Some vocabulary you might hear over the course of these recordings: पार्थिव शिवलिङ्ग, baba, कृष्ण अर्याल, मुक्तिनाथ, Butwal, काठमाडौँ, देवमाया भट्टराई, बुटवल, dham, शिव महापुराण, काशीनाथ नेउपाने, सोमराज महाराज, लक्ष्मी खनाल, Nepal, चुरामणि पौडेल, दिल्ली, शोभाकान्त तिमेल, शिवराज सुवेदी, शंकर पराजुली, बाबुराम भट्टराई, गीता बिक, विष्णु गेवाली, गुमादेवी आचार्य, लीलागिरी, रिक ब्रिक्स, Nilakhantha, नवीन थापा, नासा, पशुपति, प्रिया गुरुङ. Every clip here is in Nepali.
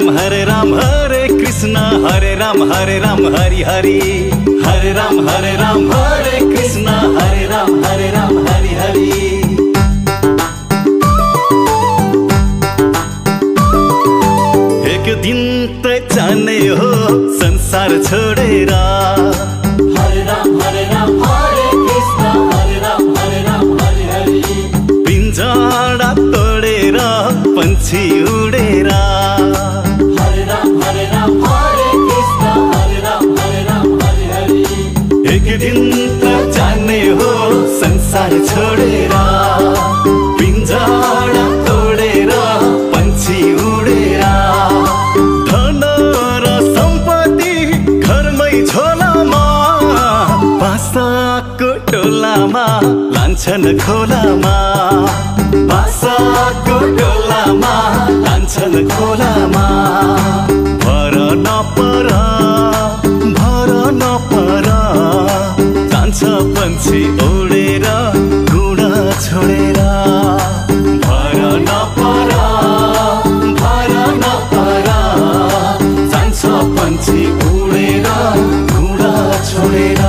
Ram Hare Krishna Hare Ram Hari Hari Hare Ram Hare Krishna Hare Ram Hari Hari एक दिन त जाने हो संसार छोडेर हरे राम हरे कृष्ण हरे राम हरि हरि पिंजरा तोडेर पंछी उडेर हरे राम हरे कृष्ण हरे राम हरि हरि एक दिन त जाने हो संसार छोडेर पिंजरा तोडेर पंछी उडेर लान्छन् खोलामा बासाको डोलामा लान्छन् खोलामा भर नपर जान्छ पंछी उडेर गुडा छोडेर भर नपर जान्छ पंछी उडेर गुडा छोडेर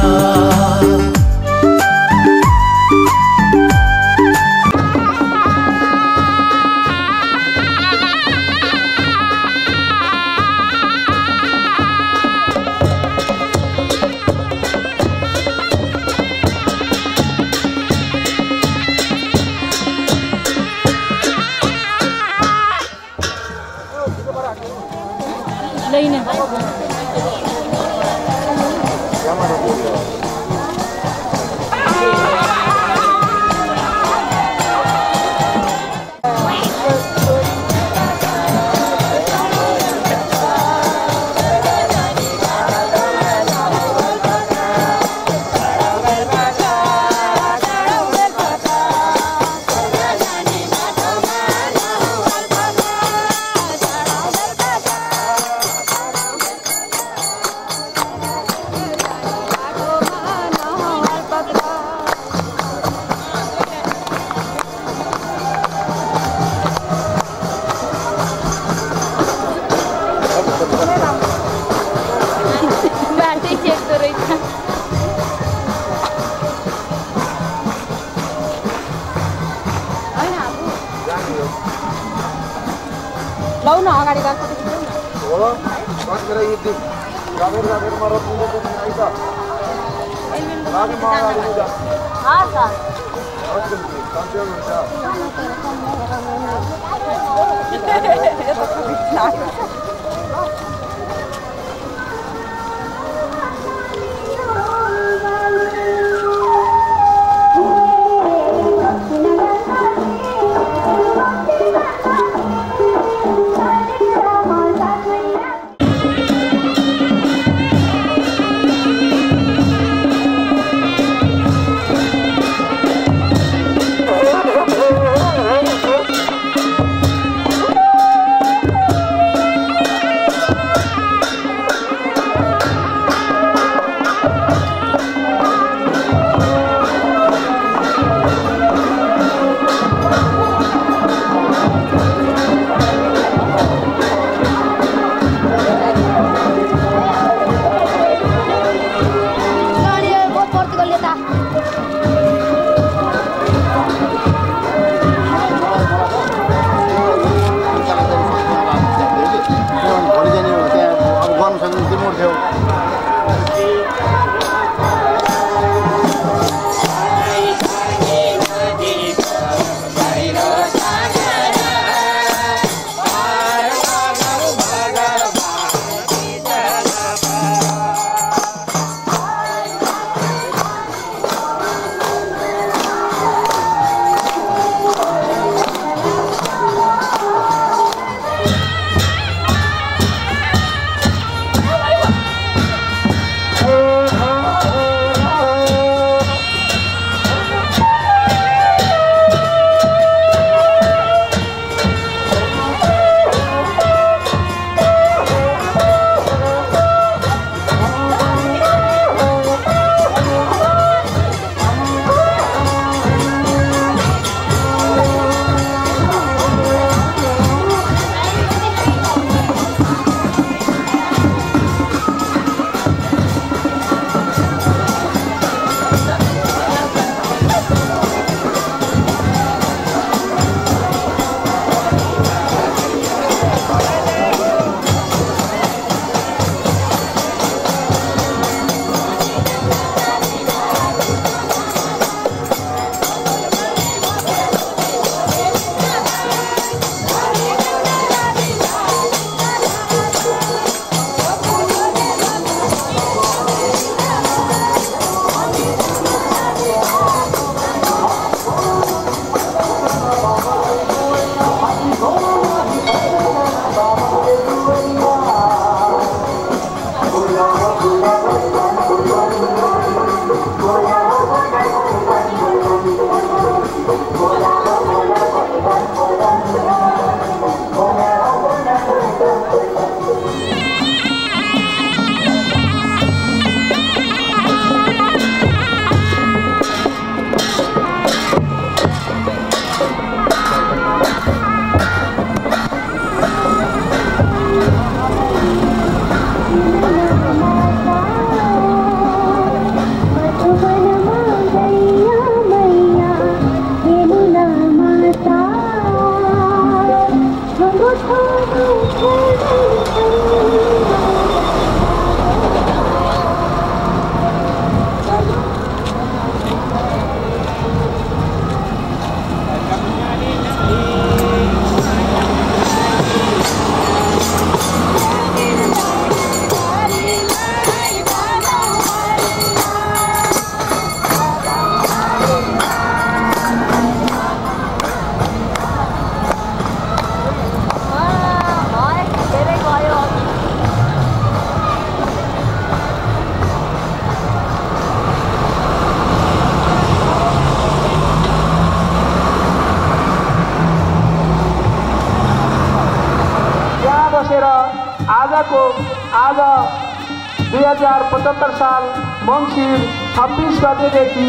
2075 साल मंसिर 26 गतेदेखि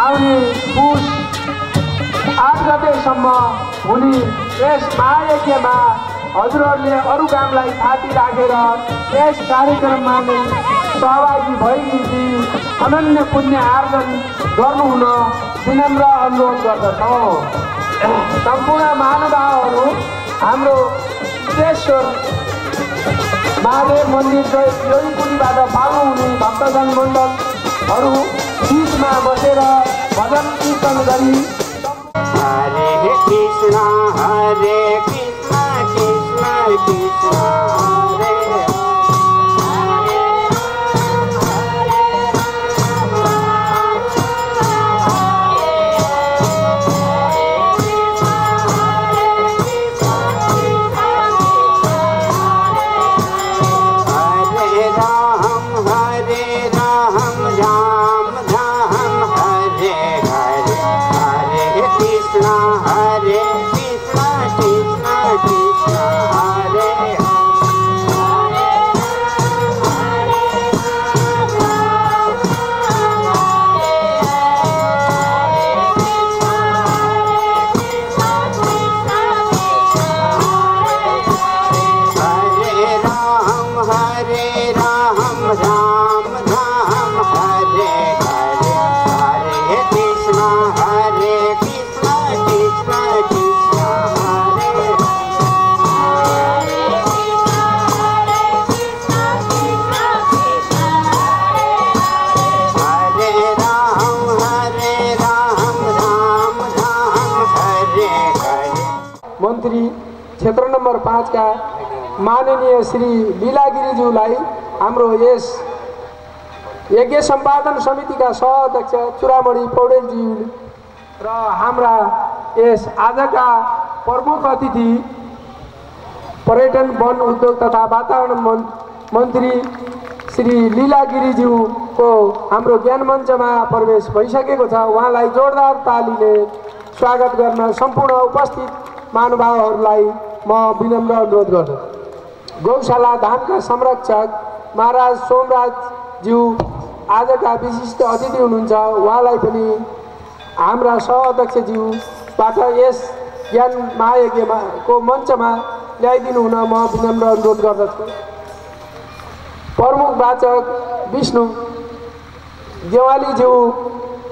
आउने पुष 8 गतेसम्म हुने यस महायज्ञमा हजुरहरूले अरू कामलाई थाती राखेर यस कार्यक्रममा नै सहभागी भइदिई अनन्य पुण्य आर्जन गर्नुहुन विनम्र अनुरोध गर्दछौँ। सम्पूर्ण महानुभावहरू हाम्रो श्रेष्ठ महादेव मंदिर गए यौनपुरीबाट बालु हुने भक्तजन मण्डलहरू बीचमा बसेर भजन कीर्तन गरी हरे कृष्ण कृष्ण कृष्ण हरे का माननीय श्री लीलागिरीज्यूलाई हाम्रो यस यज्ञ सम्पादन समितिका सह-अध्यक्ष चुरामणि पौडेलज्यू र हाम्रा यस आजका प्रमुख अतिथि पर्यटन वन उद्योग तथा वातावरण मन्त्री श्री लीलागिरीज्यूको हाम्रो ज्ञान मञ्चमा प्रवेश भइसकेको छ। उहाँलाई जोरदार तालीले स्वागत गर्न सम्पूर्ण उपस्थित महानुभावहरूलाई म विनम्र अनुरोध गर्दछु। गौशाला धामका संरक्षक महाराज सोमराजज्यू आजका विशिष्ट अतिथि हुनुहुन्छ। उहाँलाई पनि हाम्रा सह-अध्यक्षज्यूबाट यस ज्ञान महायज्ञको मञ्चमा ल्याइदिनु हुन म विनम्र अनुरोध गर्दछु। प्रमुख वाचक विष्णु देवालीज्यू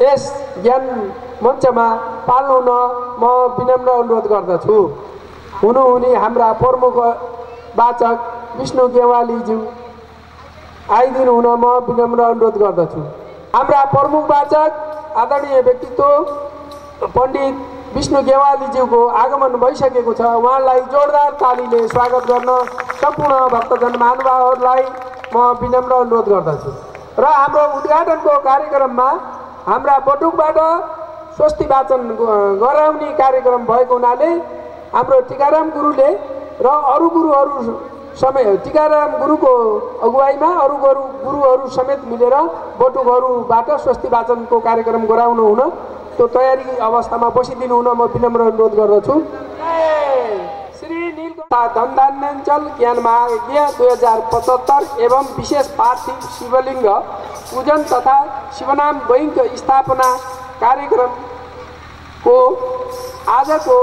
यस ज्ञान मञ्चमा पाल्नुहुन म विनम्र अनुरोध गर्दछु। हुनुहुने हाम्रा प्रमुख वाचक विष्णु गेवालीज्यू आइदिनु हुन म विनम्र अनुरोध गर्दछु। हाम्रा प्रमुख वाचक आदरणीय व्यक्तित्व पण्डित विष्णु गेवालीज्यूको आगमन भइसकेको छ। उहाँलाई जोरदार तालीले स्वागत गर्न सम्पूर्ण भक्तजन महानुभावहरूलाई म विनम्र अनुरोध गर्दछु। र हाम्रो उद्घाटनको कार्यक्रममा हाम्रा बटुकबाट स्वस्ति वाचन गराउने कार्यक्रम भएको हुनाले हाम्रो टीकाराम गुरुले र अरू गुरुहरू समेत टीकाराम गुरुको अगुवाईमा अरू गुरुहरू समेत मिलेर बटुकहरूबाट स्वस्ति वाचनको कार्यक्रम गराउनु हुन त्यो तयारी अवस्थामा बसिदिनु हुन म विनम्र अनुरोध गर्दछु। श्री नीलकण्ठा धन्धान्याञ्चल ज्ञान महायज्ञ 2075 एवं विशेष पार्थिव शिवलिङ्ग पूजन तथा शिवनाम बैङ्क स्थापना कार्यक्रमको आजको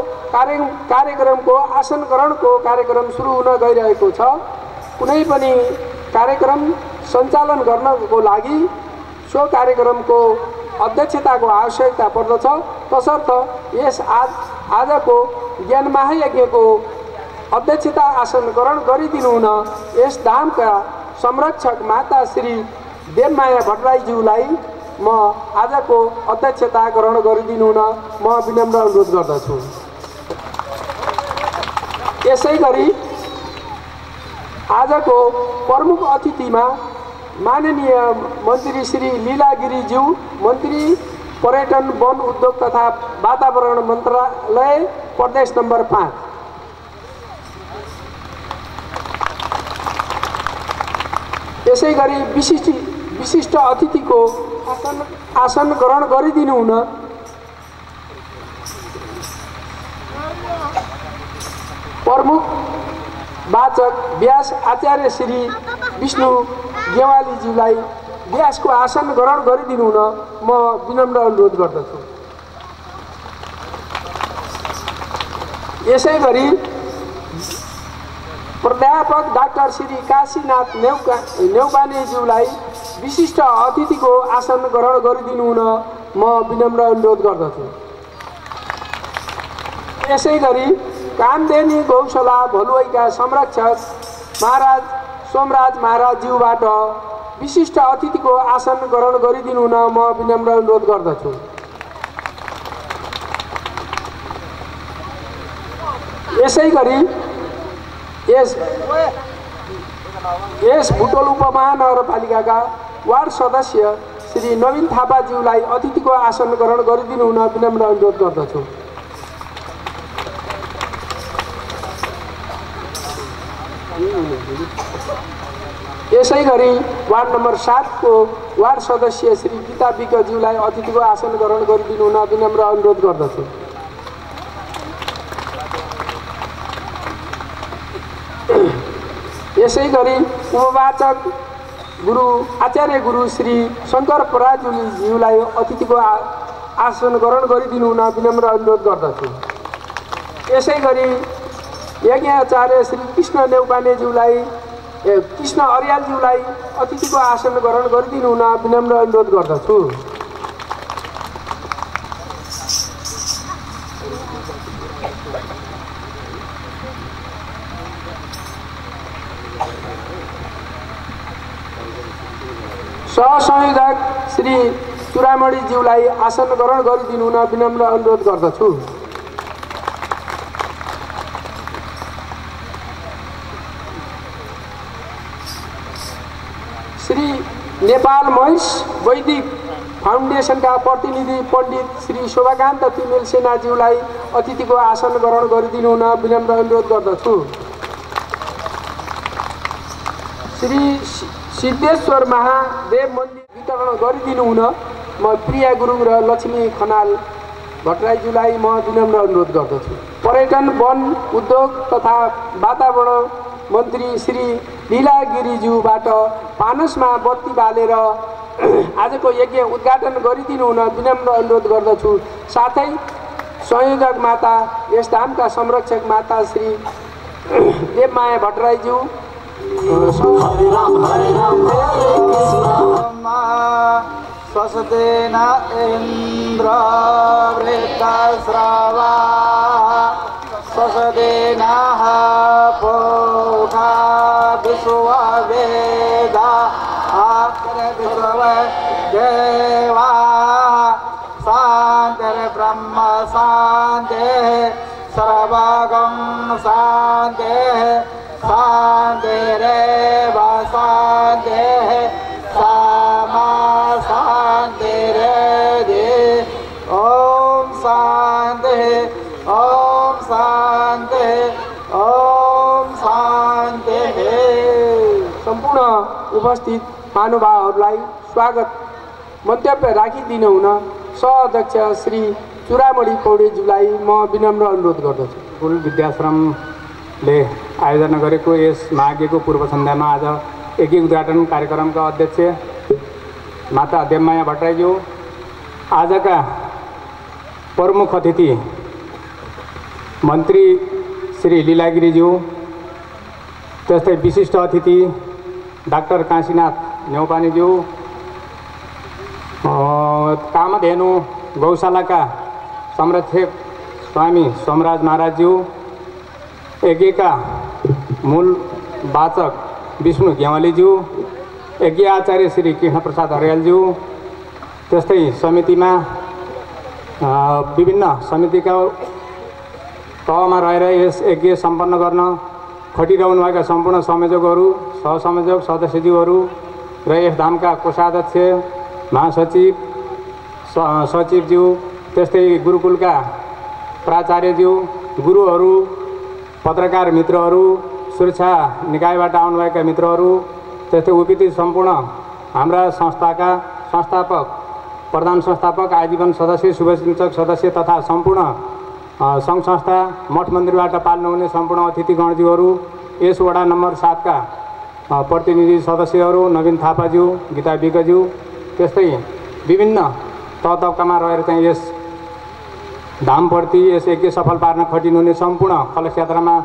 कार्यक्रमको आसनकरणको कार्यक्रम सुरु हुन गइरहेको छ। कुनै पनि कार्यक्रम सञ्चालन गर्नको लागि सो कार्यक्रमको अध्यक्षताको आवश्यकता पर्दछ। तसर्थ यस आजको ज्ञान महायज्ञको अध्यक्षता आसन ग्रहण गरिदिनुहुन यस धामका संरक्षक माता श्री देवमाया भट्टराईज्यूलाई म आजको अध्यक्षता ग्रहण गरिदिनुहुन म विनम्र अनुरोध गर्दछु। यसैगरी आजको प्रमुख अतिथिमा माननीय मन्त्री श्री लीलागिरीज्यू, मन्त्री पर्यटन वन उद्योग तथा वातावरण मन्त्रालय प्रदेश नंबर 5, यसैगरी विशिष्ट अतिथि को आसन ग्रहण गरिदिनुहुन प्रमुख वाचक व्यास आचार्य श्री विष्णु गेवालीजीलाई व्यास को आसन ग्रहण गरिदिनुहुन म विनम्र अनुरोध गर्दछु। यसैगरी प्राध्यापक डाक्टर श्री काशीनाथ नेउपानेज्यूलाई विशिष्ट अतिथि को आसन ग्रहण गरिदिनुहुन म विनम्र अनुरोध गर्दछु। यसैगरी कामदेनी गौशाला भलुवाईका संरक्षक महाराज सोमराज महाराजज्यूबाट विशिष्ट अतिथि को आसन ग्रहण गरिदिनुहुन म विनम्र अनुरोध गर्दछु। यसैगरी यस बुटोल उपमहानगरपालिकाका वार्ड सदस्य श्री नवीन थापाज्यूलाई अतिथि को आसन ग्रहण गरिदिनुहुन विनम्र अनुरोध गर्दछु। यसैगरी वार्ड नंबर 7 को वार्ड सदस्य श्री गीता विकज्यूलाई अतिथि को आसन ग्रहण गरिदिनुहुन विनम्र अनुरोध गर्दछु। यसैगरी उपवाचक गुरु आचार्य गुरु श्री शंकर पराजुलीज्यूलाई अतिथि को आसन ग्रहण गरिदिनुहुन विनम्र अनुरोध गर्दछु। यसैगरी यज्ञाचार्य श्री कृष्ण नेउपानेज्यूलाई कृष्ण अर्यालज्यूलाई अतिथि को आसन ग्रहण गरिदिनुहुन विनम्र अनुरोध गर्दछु। सहसंयोजक श्री चुरामणीज्यूलाई आसन ग्रहण गरिदिनुहुन विनम्र अनुरोध गर्दछु। श्री नेपाल महिष वैदिक फाउन्डेसनका प्रतिनिधि पण्डित श्री शोभाकान्त तिमेल सेनाज्यूलाई अतिथि को आसन ग्रहण गरिदिनुहुन विनम्र अनुरोध गर्दछु। श्री सिद्धेश्वर महादेव मन्दिर वितरण गरिदिनुहुन म प्रिया गुरुङ र लक्ष्मी खनाल भट्टराईज्यूलाई म विनम्र अनुरोध गर्दछु। पर्यटन वन उद्योग तथा वातावरण मन्त्री श्री लीलागिरीज्यूबाट पानसमा बत्ती बालेर आजको यज्ञ उद्घाटन गरिदिनुहुन विनम्र अनुरोध गर्दछु। साथै संयोजक माता यस धामका संरक्षक माता श्री देवमाया भट्टराईज्यू स्वस्तेन इन्द्र वृत्रश्रवाः स्वस्तेनः पूषा विश्ववेदाः देवाः शान्तिर्ब्रह्म शान्तिः सर्वगं शान्तिः शान्ति रेव शान्ति सामा शान्ति रे ॐ शान्ति ॐ शान्ति ॐ शान्ति। सम्पूर्ण उपस्थित महानुभावहरूलाई स्वागत मन्तव्य राखिदिनुहुन सहअध्यक्ष श्री चुरामणि पौडेलज्यूलाई म विनम्र अनुरोध गर्दछु। गुरु विद्याश्रमले आयोजना गरेको यस महायज्ञको पूर्व सन्ध्यामा आज यज्ञ उद्घाटन कार्यक्रमका अध्यक्ष माता देवमाया भट्टराईज्यू, आजका प्रमुख अतिथि मन्त्री श्री लीलागिरीज्यू, त्यस्तै विशिष्ट अतिथि डाक्टर काशीनाथ नेउपानेज्यू, कामधेनु गौशालाका संरक्षक स्वामी सोमराज महाराजज्यू, यज्ञका मूल वाचक विष्णु घ्यावालीज्यू, यज्ञ आचार्य श्री कृष्ण प्रसाद हरियालज्यू, त्यस्तै समितिमा विभिन्न समितिका तहमा रहेर यस यज्ञ सम्पन्न गर्न खटिरहनुभएका सम्पूर्ण संयोजकहरू, सहसंयोजक सदस्यज्यूहरू र यस धामका कोषाध्यक्ष, महासचिव, सचिवज्यू, त्यस्तै गुरुकुलका प्राचार्यज्यू, गुरुहरू, पत्रकार मित्रहरू, सुरक्षा निकायबाट आउनुभएका मित्रहरू, त्यस्तै उपस्थित सम्पूर्ण हाम्रा संस्थाका संस्थापक, प्रधान संस्थापक, आजीवन सदस्य, शुभचिन्तक सदस्य तथा सम्पूर्ण संघ संस्था मठ मन्दिरबाट पाल्नुहुने सम्पूर्ण अतिथिगणज्यूहरू, यस वडा नम्बर ७ का प्रतिनिधि सदस्यहरू, नवीन थापाज्यू, गीता बिकज्यू, त्यस्तै विभिन्न तह तबकामा रहेर चाहिँ यस धामप्रति यस यज्ञ सफल पार्न खटिनुहुने सम्पूर्ण कलश यात्रामा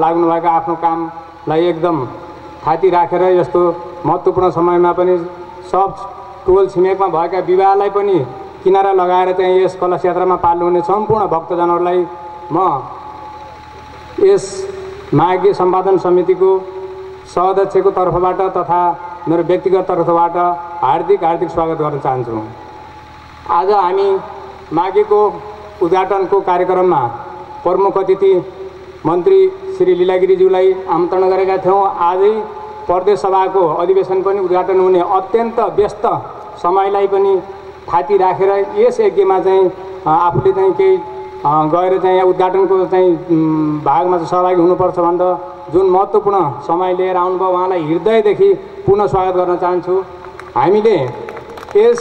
लाग्नुभएका आफ्नो कामलाई एकदम थाती राखेर यस्तो महत्त्वपूर्ण समयमा पनि सब टोल छिमेकमा भएका विवाहलाई पनि किनारा लगाएर चाहिँ यस कलश यात्रामा पाल्नुहुने सम्पूर्ण भक्तजनहरूलाई म यस महायज्ञ सम्पादन समितिको सदस्यको तर्फबाट तथा मेरो व्यक्तिगत तर्फबाट हार्दिक हार्दिक स्वागत गर्न चाहन्छु। आज हामी महायज्ञको उद्घाटनको कार्यक्रममा प्रमुख अतिथि मन्त्री श्री लीलागिरीज्यूलाई आमन्त्रण गरेका थियौँ। आजै प्रदेश सभाको अधिवेशन पनि उद्घाटन हुने अत्यन्त व्यस्त समयलाई पनि थाती राखेर यस यज्ञमा चाहिँ आफूले चाहिँ केही गएर चाहिँ उद्घाटनको चाहिँ भागमा चाहिँ सहभागी हुनुपर्छ भनेर जुन महत्त्वपूर्ण समय लिएर आउनुभयो उहाँलाई हृदयदेखि पुनः स्वागत गर्न चाहन्छु। हामीले यस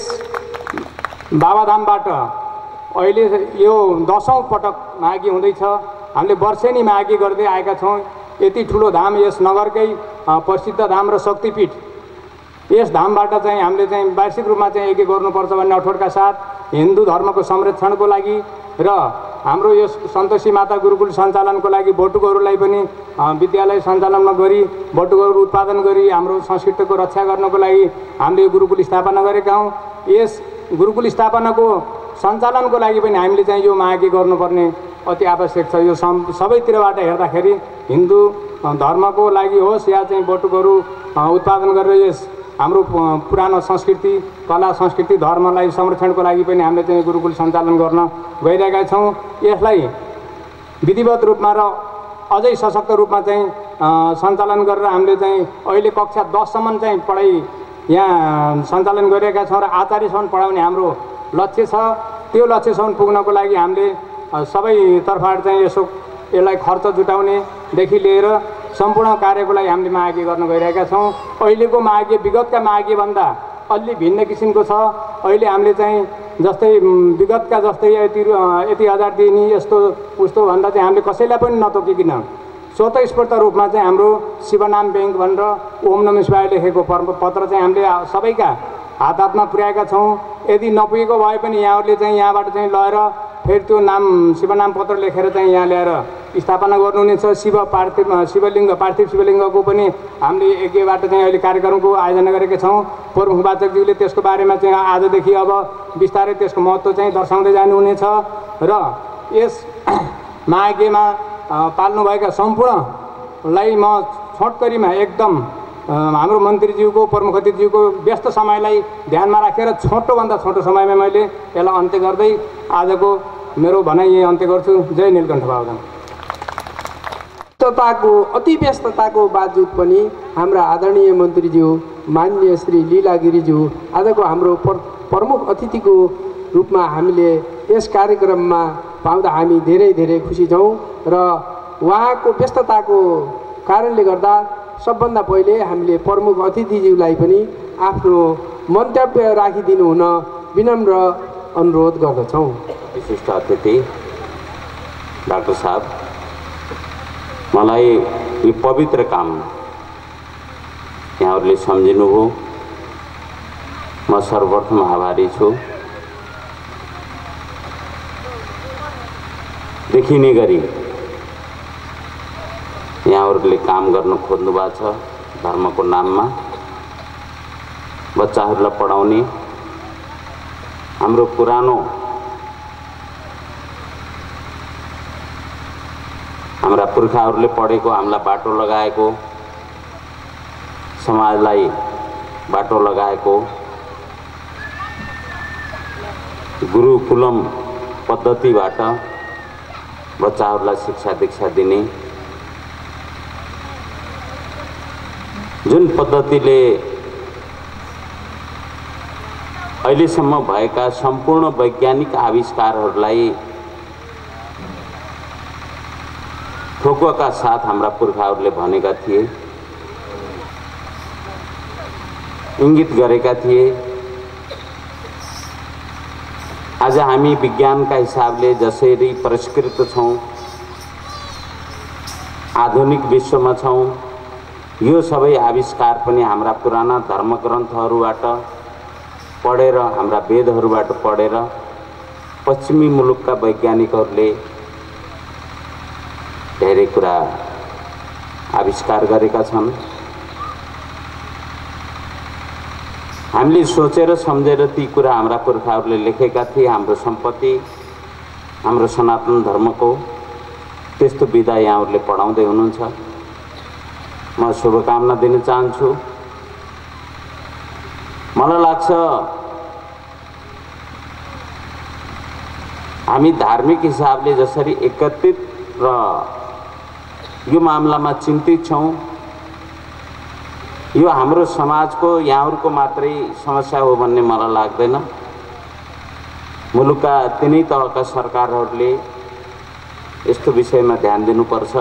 बाबाधामबाट अहिले यो 10औं पटक महायज्ञ हुँदैछ। हामीले वर्षेनी महायज्ञ गर्दै आएका छौँ। यति ठुलो धाम, यस नगरकै प्रसिद्ध धाम र शक्तिपीठ, यस धामबाट चाहिँ हामीले चाहिँ वार्षिक रूपमा चाहिँ यज्ञ गर्नुपर्छ भन्ने अठोटका साथ हिन्दू धर्मको संरक्षणको लागि र हाम्रो यस सन्तोषी माता गुरुकुल सञ्चालनको लागि बटुकहरूलाई पनि विद्यालय सञ्चालन नगरी बटुकहरू उत्पादन गरी हाम्रो संस्कृतिको रक्षा गर्नको लागि हामीले यो गुरुकुल स्थापना गरेका हौँ। यस गुरुकुल स्थापनाको सञ्चालनको लागि पनि हामीले चाहिँ यो महायज्ञ गर्नुपर्ने अति आवश्यक छ। यो सबैतिरबाट हेर्दाखेरि हिन्दू धर्मको लागि होस् या चाहिँ बटुकहरू उत्पादन गरेर यस हाम्रो पुरानो संस्कृति, कला, संस्कृति, धर्मलाई संरक्षणको लागि पनि हामीले चाहिँ गुरुकुल सञ्चालन गर्न गइरहेका छौँ। यसलाई विधिवत रूपमा र अझै सशक्त रूपमा चाहिँ सञ्चालन गरेर हामीले चाहिँ अहिले कक्षा 10सम्म चाहिँ पढाइ यहाँ सञ्चालन गरिरहेका छौँ र आचार्यसम्म पढाउने हाम्रो लक्ष्य छ। त्यो लक्ष्यसम्म पुग्नको लागि हामीले सबैतर्फबाट चाहिँ यसो यसलाई खर्च जुटाउनेदेखि लिएर सम्पूर्ण कार्यको लागि हामीले महायज्ञ गर्न गइरहेका छौँ। अहिलेको महायज्ञ विगतका महायज्ञभन्दा अलि भिन्न किसिमको छ। अहिले हामीले चाहिँ जस्तै विगतका जस्तै यति 1000 दिने यस्तो उस्तो भन्दा चाहिँ हामीले कसैलाई पनि नतोकिकन स्वतःस्फूर्त रूपमा चाहिँ हाम्रो शिवनाम ब्याङ्क भनेर ओम नमः शिवाय लेखेको पत्र चाहिँ हामीले सबैका हात हातमा पुर्याएका छौँ। यदि नपुगेको भए पनि यहाँहरूले चाहिँ यहाँबाट चाहिँ लगेर फेरि त्यो नाम शिवनाम पत्र लेखेर चाहिँ यहाँ ल्याएर स्थापना गर्नुहुनेछ। पार्थिव शिवलिङ्गको पनि हामीले यज्ञबाट चाहिँ अहिले कार्यक्रमको आयोजना गरेका छौँ। प्रमुख वाचकज्यूले त्यसको बारेमा चाहिँ आजदेखि अब बिस्तारै त्यसको महत्त्व चाहिँ दर्शाउँदै जानुहुनेछ र यस महायज्ञमा पाल्नुभएका सम्पूर्णलाई म छोटकरीमा एकदम हाम्रो मन्त्रीज्यूको, प्रमुख अतिथिज्यूको व्यस्त समयलाई ध्यानमा राखेर छोटोभन्दा छोटो समयमा मैले यसलाई अन्त्य गर्दै आजको मेरो भनाइ यही अन्त्य गर्छु। जय नीलकण्ठ बाबा। अति व्यस्तताको बावजुद पनि हाम्रा आदरणीय मन्त्रीज्यू मान्य श्री लीलागिरीज्यू आजको हाम्रो प्रमुख अतिथिको रूपमा हामीले यस कार्यक्रममा पाउँदा हामी धेरै धेरै खुसी छौँ र उहाँको व्यस्तताको कारणले गर्दा सबभन्दा पहिले हामीले प्रमुख अतिथिज्यूलाई पनि आफ्नो मन्तव्य राखिदिनु हुन विनम्र अनुरोध गर्दछौँ। विशिष्ट अतिथि डाक्टर साहब, मलाई यो पवित्र काम यहाँहरूले सम्झिनुभयो, म सर्वप्रथम आभारी छु। देखिने गरी यहाँहरूले काम गर्न खोज्नु भएको छ। धर्मको नाममा बच्चाहरूलाई पढाउने हाम्रो पुरानो हाम्रा पुर्खाहरूले पढेको हामीलाई बाटो लगाएको समाजलाई बाटो लगाएको गुरुकुलम पद्धतिबाट बच्चाहरूलाई शिक्षा दीक्षा दिने जुन पद्धतिले अहिलेसम्म भएका सम्पूर्ण वैज्ञानिक आविष्कारहरूलाई ठोकुवा का साथ हाम्रा पुर्खाहरूले भनेका थिए, इंगित गरेका थिए। आज हामी विज्ञान का हिसाबले जसरी परिष्कृत छौं, आधुनिक विश्व में छौं, यो सबै आविष्कार पनि हाम्रा पुराना धर्म ग्रन्थहरूबाट पढेर, हाम्रा वेदहरूबाट पढेर पश्चिमी मुलुकका वैज्ञानिकहरूले धेरै कुरा आविष्कार गरेका छन्। हामीले सोचेर सम्झेर ती कुरा हाम्रा पुर्खाहरूले लेखेका थिए। हाम्रो सम्पत्ति हाम्रो सनातन धर्मको त्यस्तो विधा यहाँहरूले पढाउँदै हुनुहुन्छ, म शुभकामना दिन चाहन्छु। मलाई लाग्छ हामी धार्मिक हिसाबले जसरी एकत्रित र यो मामलामा चिन्तित छौं, यो हाम्रो समाजको यहाँहरुको मात्रै समस्या हो भन्ने मलाई लाग्दैन। मुलुकका तिनै तहका सरकारहरूले यस्तो विषयमा ध्यान दिनुपर्छ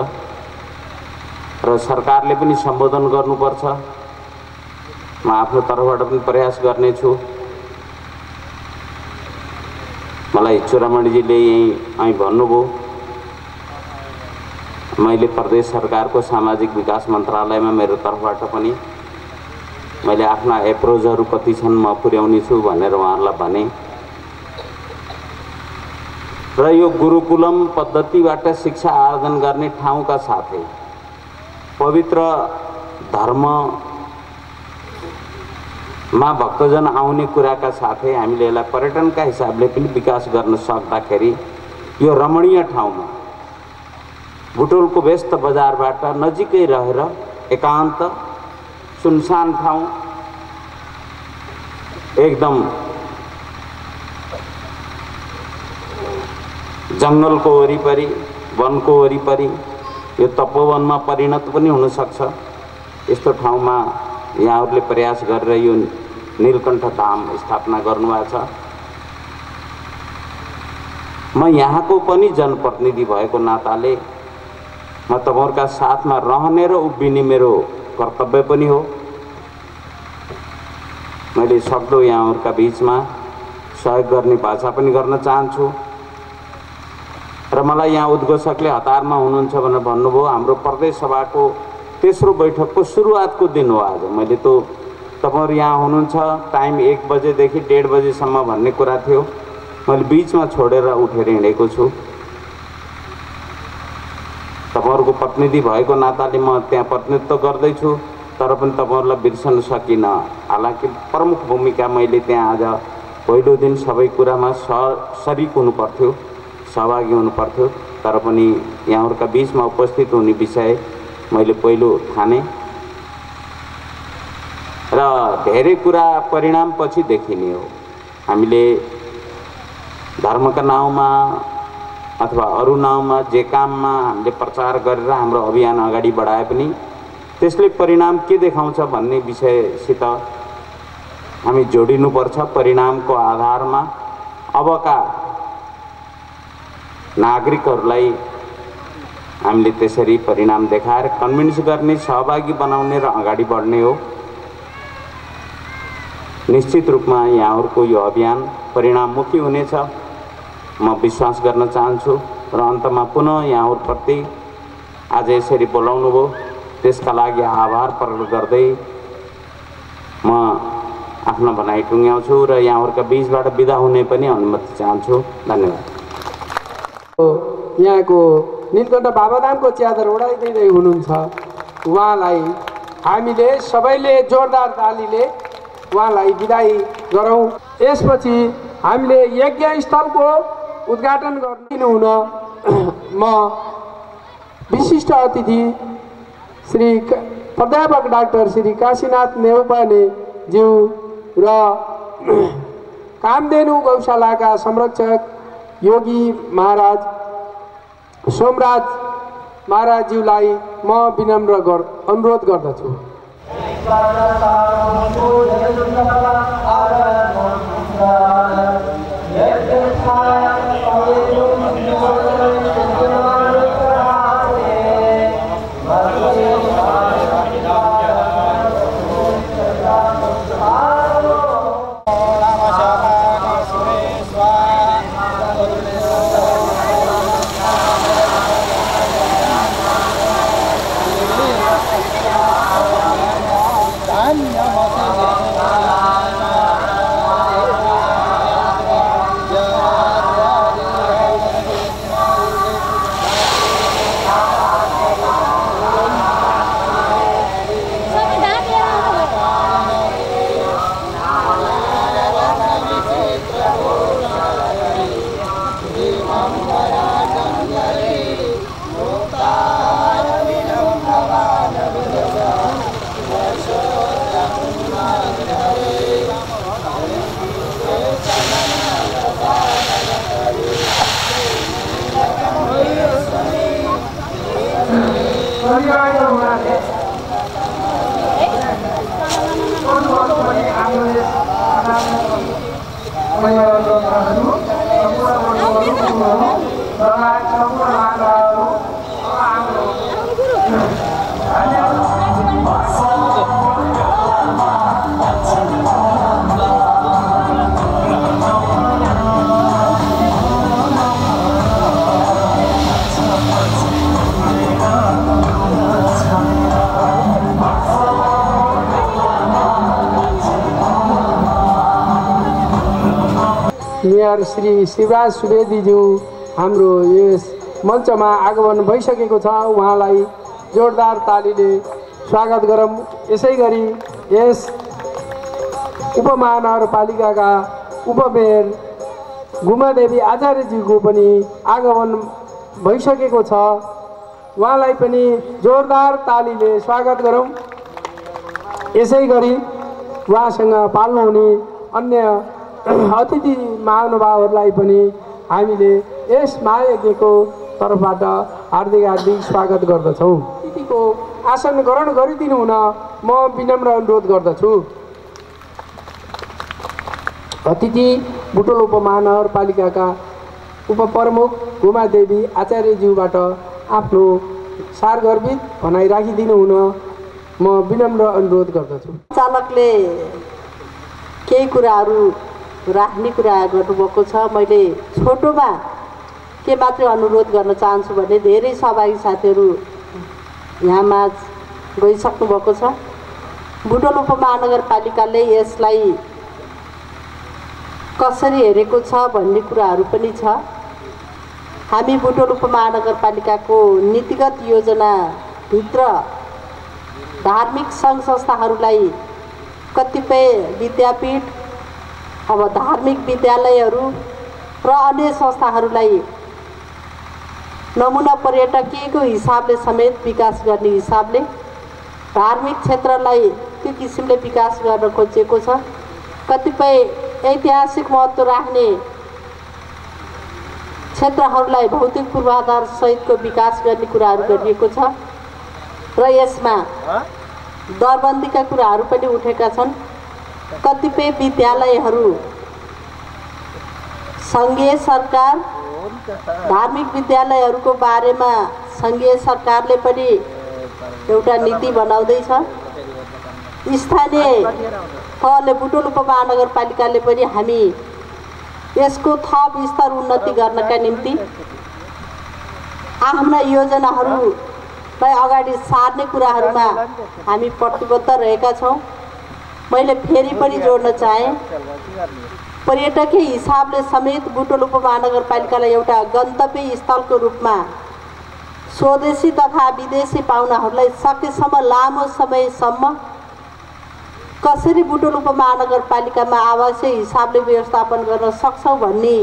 र सरकारले पनि सम्बोधन गर्नुपर्छ। म आफ्नो तर्फबाट पनि प्रयास गर्नेछु। मलाई चुरामणीजीले यही भन्नुभयो, मैले प्रदेश सरकारको सामाजिक विकास मन्त्रालयमा मेरो तर्फबाट पनि मैले आफ्ना एप्रोचहरू कति छन् म पुर्याउने छु भनेर उहाँहरूलाई भने। र यो गुरुकुलम पद्धतिबाट शिक्षा आर्जन गर्ने ठाउँका साथै पवित्र धर्ममा भक्तजन आउने कुराका साथै हामीले यसलाई पर्यटनका हिसाबले पनि विकास गर्न सक्दाखेरि यो रमणीय ठाउँमा बुटोल को व्यस्त बजारबाट नजिकै रहेर एकान्त सुनसान ठाउँ, एकदम जंगल को वरीपरी, वन को वरीपरी, यो तपोवन में परिणत पनि हुन सक्छ। यस्तो ठाउँमा यहाँहरूले प्रयास गरेर यो नीलकण्ठ धाम स्थापना गर्नुभएको छ। म यहाँको पनि जनप्रतिनिधि भएको नाताले म तपाईहरुका साथमा रहने र उभिने मेरो कर्तव्य पनि हो। मैले सक्दो यहाँहरुका बीचमा सहयोग गर्ने भाषा पनि गर्न चाहन्छु। र मलाई यहाँ उद्घोषकले हतारमा हुनुहुन्छ भनेर भन्नुभयो। हाम्रो प्रदेश सभाको तेस्रो बैठकको सुरुवातको दिन हो आज। मैले तपाईहरु यहाँ हुनुहुन्छ, टाइम 1 बजेदेखि 1:30 बजेसम्म भन्ने कुरा थियो, मैले बीचमा छोडेर उठेर हिँडेको छु। तपाईहरुको प्रतिनिधि भएको नाताले म त्यहाँ प्रतिनिधित्व गर्दैछु, तर पनि तपाईहरुलाई बिर्सन सकिनँ। हालाकि प्रमुख भूमिका मैले त्यहाँ आज पहिलो दिन सबै कुरामा सरिक हुनुपर्थ्यो, सहभागी हुनुपर्थ्यो, तर पनि यहाँहरुका बीचमा उपस्थित हुने विषय मैले पहिलो ठाने र धेरै कुरा परिणामपछि देखिने हो। हामीले धर्मका नाउँमा अथवा अरू नाउँमा जे काममा हामीले प्रचार गरेर हाम्रो अभियान अगाडि बढाए पनि त्यसले परिणाम के देखाउँछ भन्ने विषयसित हामी जोडिनुपर्छ। परिणामको आधारमा अबका नागरिकहरूलाई हामीले त्यसरी परिणाम देखाएर कन्भिन्स गर्ने, सहभागी बनाउने र अगाडि बढ्ने हो। निश्चित रूपमा यहाँहरुको यो अभियान परिणाममुखी हुनेछ म विश्वास गर्न चाहन्छु। र अन्तमा पुनः यहाँहरुप्रति आज यसरी बोलाउनु भयो त्यसका लागि आभार प्रकट गर्दै म आफ्नो भनाइ टुङ्ग्याउँछु र यहाँहरुका बीचबाट बिदा हुने पनि अनुमति चाहन्छु। धन्यवाद। यहाँको नीलकण्ठ बाबाधामको च्यादर ओढाइदिँदै हुनुहुन्छ, उहाँलाई हामीले सबैले जोरदार तालीले उहाँलाई बिदाई गरौँ। यसपछि हामीले यज्ञस्थलको उद्घाटन गरिदिनुहुन म विशिष्ट अतिथि श्री प्राध्यापक डाक्टर श्री काशीनाथ नेवपाने ज्यू र कामधेनु गौशाला का संरक्षक योगी महाराज सोमराज महाराजज्यूलाई म विनम्र अनुरोध गर्दछु। मेयर श्री शिवराज सुवेदीज्यू हाम्रो यस मञ्चमा आगमन भइसकेको छ, उहाँलाई जोरदार तालीले स्वागत गरौँ। यसैगरी यस उपमहानगरपालिकाका उपमेयर गुमादेवी आचार्यज्यूको पनि आगमन भइसकेको छ, उहाँलाई पनि जोरदार तालीले स्वागत गरौँ। यसैगरी उहाँसँग पाल्नुहुने अन्य अतिथि महानुभावहरूलाई पनि हामीले यस महायज्ञको तर्फबाट हार्दिक हार्दिक स्वागत गर्दछौँ। अतिथिको आसन ग्रहण गरिदिनु हुन म विनम्र अनुरोध गर्दछु। अतिथि बुटवल उपमहानगरपालिकाका उपप्रमुख गुमादेवी आचार्यज्यूबाट आफ्नो सारगर्भित भनाइ राखिदिनु हुन म विनम्र अनुरोध गर्दछु। चालकले केही कुराहरू राख्ने कुरा गर्नुभएको छ। मैले छोटोमा के मात्र अनुरोध गर्न चाहन्छु भने धेरै सहभागी साथीहरू यहाँ माझ गइसक्नुभएको छ। बुटवल उपमहानगरपालिकाले यसलाई कसरी हेरेको छ भन्ने कुराहरू पनि छ। हामी बुटवल उपमहानगरपालिकाको नीतिगत योजनाभित्र धार्मिक सङ्घ संस्थाहरूलाई कतिपय विद्यापीठ अब धार्मिक विद्यालयहरू र अन्य संस्थाहरूलाई नमुना पर्यटकीयको हिसाबले समेत विकास गर्ने हिसाबले धार्मिक क्षेत्रलाई त्यो किसिमले विकास गर्न खोजेको छ। कतिपय ऐतिहासिक महत्त्व राख्ने क्षेत्रहरूलाई भौतिक पूर्वाधार सहितको विकास गर्ने कुराहरू गरिएको छ र यसमा दरबन्दीका कुराहरू पनि उठेका छन्। कतिपय विद्यालयहरू सङ्घीय सरकार धार्मिक विद्यालयहरूको बारेमा सङ्घीय सरकारले पनि एउटा नीति बनाउँदैछ। स्थानीय तहले बुटवल उपमहानगरपालिकाले पनि हामी यसको थप स्तर उन्नति गर्नका निम्ति आफ्ना योजनाहरूलाई अगाडि सार्ने कुराहरूमा हामी प्रतिबद्ध रहेका छौँ। मैले फेरि पनि जोड्न चाहे पर्यटकीय हिसाबले समेत बुटवल उपमहानगरपालिकालाई एउटा गन्तव्य स्थलको रूपमा स्वदेशी तथा विदेशी पाहुनाहरूलाई सकेसम्म लामो समयसम्म कसरी बुटवल उपमहानगरपालिकामा आवासीय हिसाबले व्यवस्थापन गर्न सक्छौँ भन्ने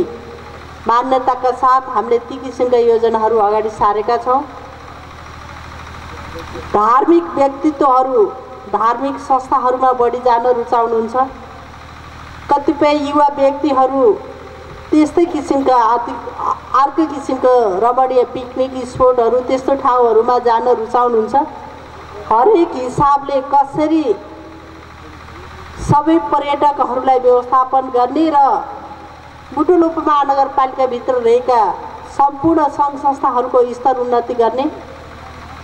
मान्यताका साथ हामीले ती किसिमका योजनाहरू अगाडि सारेका छौँ। धार्मिक व्यक्तित्वहरू धार्मिक संस्थाहरूमा बढी जान रुचाउनुहुन्छ। कतिपय युवा व्यक्तिहरू त्यस्तै किसिमका अर्को किसिमको रमणीय पिकनिक स्पोटहरू त्यस्तो ठाउँहरूमा जान रुचाउनुहुन्छ। हरेक हिसाबले कसरी सबै पर्यटकहरूलाई व्यवस्थापन गर्ने र बुटवल उपमहानगरपालिका भित्र रहेका सम्पूर्ण सङ्घ संस्थाहरूको स्तर उन्नति गर्ने,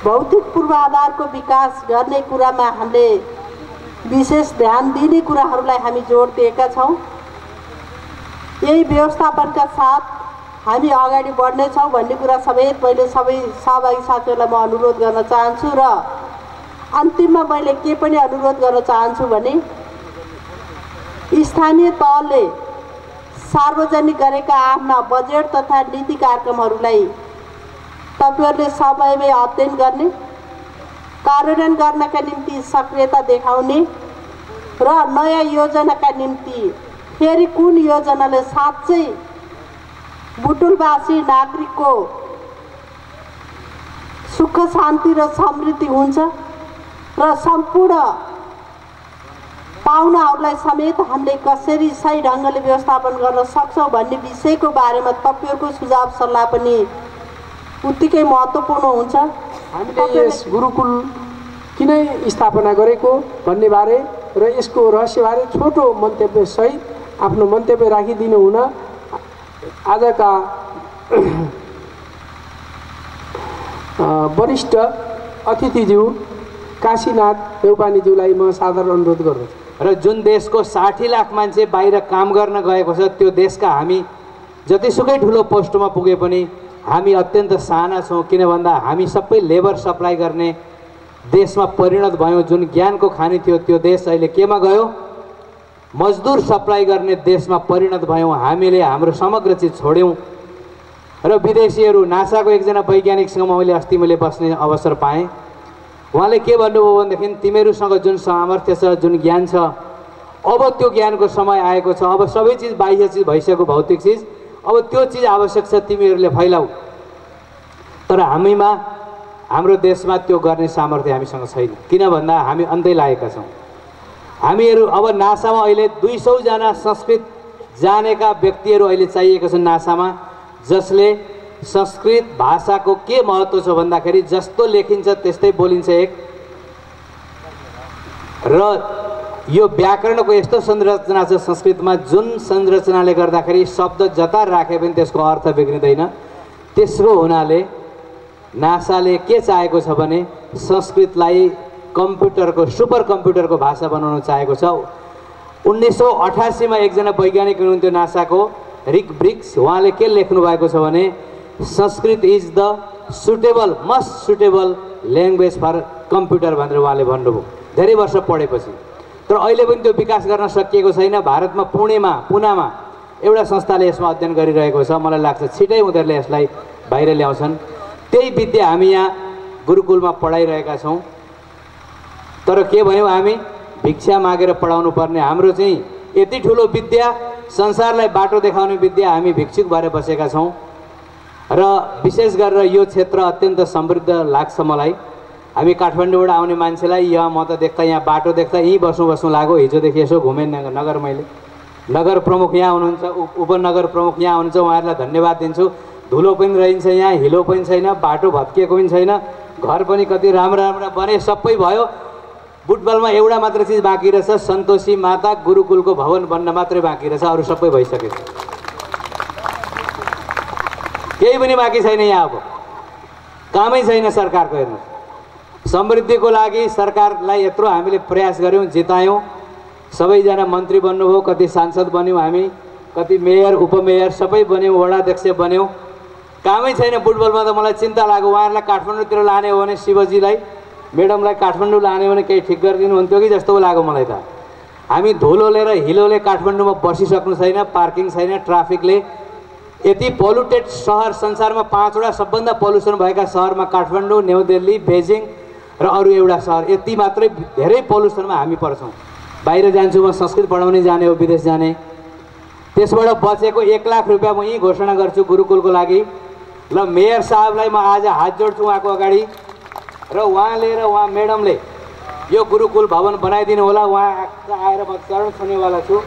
भौतिक पूर्वाधारको विकास गर्ने कुरामा हामीले विशेष ध्यान दिने कुराहरूलाई हामी जोड दिएका छौँ। यही व्यवस्थापनका साथ हामी अगाडि बढ्ने छौँ भन्ने कुरा समेत मैले सबै सहभागी साथीहरूलाई म अनुरोध गर्न चाहन्छु। र अन्तिममा मैले के पनि अनुरोध गर्न चाहन्छु भने स्थानीय तहले सार्वजनिक गरेका आफ्ना बजेट तथा नीति कार्यक्रमहरूलाई तपाईहरुले समयमै अध्ययन गर्ने, कार्यान्वयन गर्नका निम्ति सक्रियता देखाउने र नयाँ योजनाका निम्ति फेरि कुन योजनाले साँच्चै बुटुलवासी नागरिकको सुख शान्ति र समृद्धि हुन्छ र सम्पूर्ण पाहुनाहरूलाई समेत हामीले कसरी सही ढङ्गले व्यवस्थापन गर्न सक्छौँ भन्ने विषयको बारेमा तपाईहरुको सुझाव सल्लाह पनि उत्तिकै महत्त्वपूर्ण हुन्छ। हामीले यस गुरुकुल किन स्थापना गरेको भन्ने बारे र यसको रहस्यबारे छोटो मन्तव्य सहित आफ्नो मन्तव्य राखिदिनु हुन आजका वरिष्ठ अतिथिज्यू काशीनाथ देउपानीज्यूलाई म साधारण अनुरोध गर्दछु। र जुन देशको 60 लाख मान्छे बाहिर काम गर्न गएको छ, त्यो देशका हामी जतिसुकै ठुलो पोस्टमा पुगे पनि हामी अत्यन्त साना छौँ। किन भन्दा हामी सबै लेबर सप्लाई गर्ने देशमा परिणत भयौँ। जुन ज्ञानको खानी थियो त्यो देश अहिले केमा गयो? मजदुर सप्लाई गर्ने देशमा परिणत भयौँ। हामीले हाम्रो समग्र चिज छोड्यौँ र विदेशीहरू नासाको एकजना वैज्ञानिकसँग मैले अस्ति बस्ने अवसर पाएँ। उहाँले के भन्नुभयो भनेदेखि तिमीहरूसँग जुन सामर्थ्य छ, जुन ज्ञान छ, अब त्यो ज्ञानको समय आएको छ। अब सबै चिज बाह्य चिज भइसक्यो, भौतिक चिज। अब त्यो चिज आवश्यक छ, तिमीहरूले फैलाऊ। तर हामीमा, हाम्रो देशमा त्यो गर्ने सामर्थ्य हामीसँग छैन। किन भन्दा हामी अन्तै लागेका छौँ। हामीहरू अब नासामा अहिले 200 जना संस्कृत जानेका व्यक्तिहरू अहिले चाहिएका छन् नासामा, जसले संस्कृत भाषाको के महत्त्व छ भन्दाखेरि जस्तो लेखिन्छ त्यस्तै बोलिन्छ एक, र यो व्याकरणको यस्तो संरचना छ संस्कृतमा, जुन संरचनाले गर्दाखेरि शब्द जता राखे पनि त्यसको अर्थ बिग्रिँदैन। तेस्रो हुनाले नासाले के चाहेको छ भने संस्कृतलाई कम्प्युटरको, सुपर कम्प्युटरको भाषा बनाउन चाहेको छ। 1988मा एकजना वैज्ञानिक हुनुहुन्थ्यो नासाको, रिक ब्रिक्स। उहाँले के लेख्नु भएको छ भने Sanskrit is the suitable, must suitable language for computer भनेर उहाँले भन्नुभयो धेरै वर्ष पढेपछि। तर अहिले पनि त्यो विकास गर्न सकिएको छैन। भारतमा पुनामा एउटा संस्थाले यसमा अध्ययन गरिरहेको छ। मलाई लाग्छ छिटै उनीहरूले यसलाई बाहिर ल्याउँछन्। त्यही विद्या हामी यहाँ गुरुकुलमा पढाइरहेका छौँ। तर के भयौँ हामी? भिक्षा मागेर पढाउनु पर्ने। हाम्रो चाहिँ यति ठुलो विद्या, संसारलाई बाटो देखाउने विद्या, हामी भिक्षुक भएर बसेका छौँ। र विशेष गरेर यो क्षेत्र अत्यन्त समृद्ध लाग्छ मलाई। हामी काठमाडौँबाट आउने मान्छेलाई यहाँ म त देख्दा, यहाँ बाटो देख्दा यहीँ बस्नु लाग्यो। हिजोदेखि यसो घुमेँ। नगर प्रमुख यहाँ हुनुहुन्छ, उपनगर प्रमुख यहाँ हुनुहुन्छ, उहाँहरूलाई धन्यवाद दिन्छु। धुलो पनि रहन्छ यहाँ, हिलो पनि छैन, बाटो भत्किएको पनि छैन, घर पनि कति राम्रा राम्रा बने, सबै भयो। बुटवलमा एउटा मात्र चिज बाँकी रहेछ, सन्तोषी माता गुरुकुलको भवन बन्न मात्रै बाँकी रहेछ, अरू सबै भइसकेछ। केही पनि बाँकी छैन यहाँ। अब कामै छैन सरकारको। हेर्नु, समृद्धिको लागि सरकारलाई यत्रो हामीले प्रयास गऱ्यौँ, जितायौँ। सबैजना मन्त्री बन्नुभयो, कति सांसद बन्यौँ हामी, कति मेयर उपमेयर सबै बन्यौँ, वडाध्यक्ष बन्यौँ। कामै छैन बुटवलमा। त मलाई चिन्ता लाग्यो। उहाँहरूलाई काठमाडौँतिर लाने हो भने, शिवजीलाई म्याडमलाई काठमाडौँ लाने हो भने केही ठिक गरिदिनु हुन्थ्यो कि जस्तो लाग्यो मलाई त। हामी धुलो लिएर हिलोले काठमाडौँमा बसिसक्नु छैन, पार्किङ छैन, ट्राफिकले यति पोल्युटेड सहर, संसारमा 5वटा सबभन्दा पोल्युसन भएका सहरमा काठमाडौँ, न्यू दिल्ली, बेजिङ र अरू एउटा सहर, यति मात्रै धेरै पोल्युसनमा हामी पर्छौँ। बाहिर जान्छु म, संस्कृत पढाउने जाने हो, विदेश जाने। त्यसबाट बचेको 1 लाख रुपियाँ म यहीँ घोषणा गर्छु गुरुकुलको लागि। ल, मेयर साहबलाई म आज हात जोड्छु उहाँको अगाडि। र उहाँले र उहाँ म्याडमले यो गुरुकुल भवन बनाइदिनु होला। उहाँ आएर म चरण छुनेवाला छु।